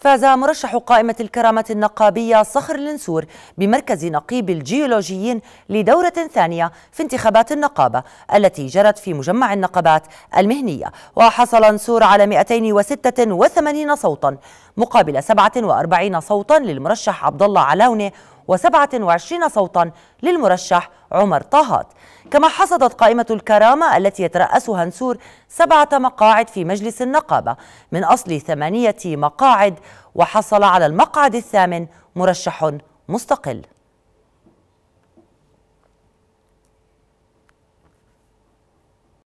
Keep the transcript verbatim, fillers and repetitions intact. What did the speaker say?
فاز مرشح قائمة الكرامة النقابية صخر النسور بمركز نقيب الجيولوجيين لدورة ثانية في انتخابات النقابة التي جرت في مجمع النقابات المهنية، وحصل نسور على مئتين وستة وثمانين صوتا مقابل سبعة وأربعين صوتا للمرشح عبدالله علاونة وسبعة وعشرين صوتا للمرشح عمر طاهات. كما حصدت قائمة الكرامة التي يترأسها نسور سبعة مقاعد في مجلس النقابة من أصل ثمانية مقاعد، وحصل على المقعد الثامن مرشح مستقل.